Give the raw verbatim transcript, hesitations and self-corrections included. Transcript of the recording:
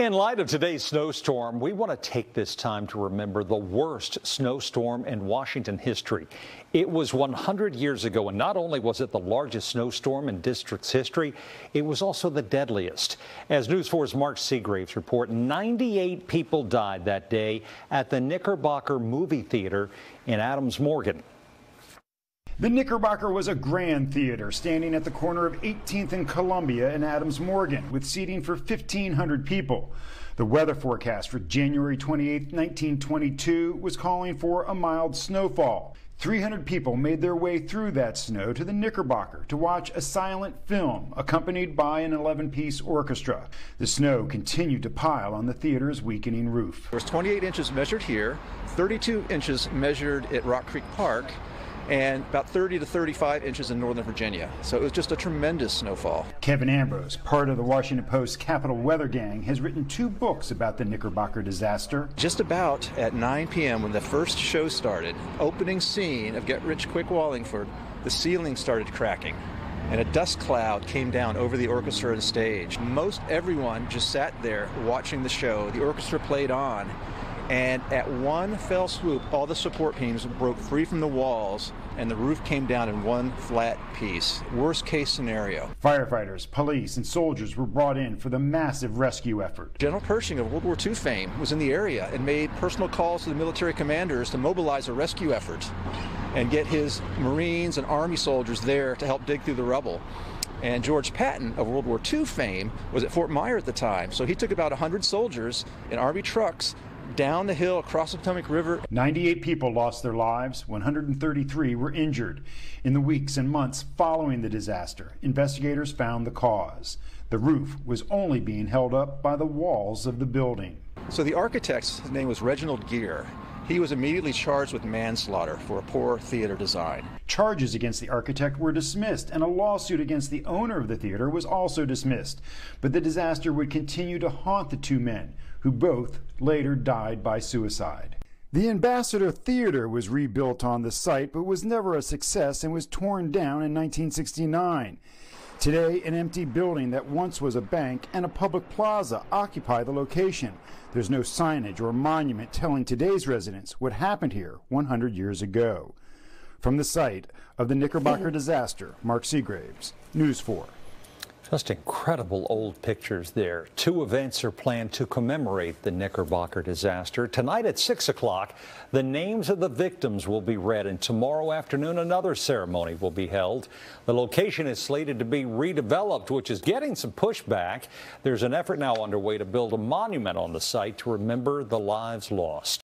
In light of today's snowstorm, we want to take this time to remember the worst snowstorm in Washington history. It was one hundred years ago, and not only was it the largest snowstorm in district's history, it was also the deadliest. As News four's Mark Segraves reports, ninety-eight people died that day at the Knickerbocker Movie Theater in Adams Morgan. The Knickerbocker was a grand theater standing at the corner of eighteenth and Columbia in Adams Morgan, with seating for fifteen hundred people. The weather forecast for January twenty-eighth, nineteen twenty-two was calling for a mild snowfall. three hundred people made their way through that snow to the Knickerbocker to watch a silent film accompanied by an eleven-piece orchestra. The snow continued to pile on the theater's weakening roof. There was twenty-eight inches measured here, thirty-two inches measured at Rock Creek Park, and about thirty to thirty-five inches in northern Virginia. So it was just a tremendous snowfall. Kevin Ambrose, part of the Washington Post Capital Weather Gang, has written two books about the Knickerbocker disaster. Just about at nine p m when the first show started, opening scene of Get Rich Quick Wallingford, the ceiling started cracking, and a dust cloud came down over the orchestra and stage. Most everyone just sat there watching the show. The orchestra played on, and at one fell swoop, all the support beams broke free from the walls and the roof came down in one flat piece. Worst case scenario. Firefighters, police, and soldiers were brought in for the massive rescue effort. General Pershing of World War Two fame was in the area and made personal calls to the military commanders to mobilize a rescue effort and get his Marines and Army soldiers there to help dig through the rubble. And George Patton of World War Two fame was at Fort Myer at the time, so he took about one hundred soldiers in Army trucks down the hill across the Potomac River. ninety-eight people lost their lives, one hundred thirty-three were injured. In the weeks and months following the disaster, investigators found the cause. The roof was only being held up by the walls of the building. So the architect's his name was Reginald Gere. He was immediately charged with manslaughter for a poor theater design. Charges against the architect were dismissed, and a lawsuit against the owner of the theater was also dismissed. But the disaster would continue to haunt the two men, who both later died by suicide. The Ambassador Theater was rebuilt on the site, but was never a success and was torn down in nineteen sixty-nine. Today, an empty building that once was a bank and a public plaza occupy the location. There's no signage or monument telling today's residents what happened here one hundred years ago. From the site of the Knickerbocker disaster, Mark Segraves, News four. Just incredible old pictures there. Two events are planned to commemorate the Knickerbocker disaster. Tonight at six o'clock, the names of the victims will be read, and tomorrow afternoon another ceremony will be held. The location is slated to be redeveloped, which is getting some pushback. There's an effort now underway to build a monument on the site to remember the lives lost.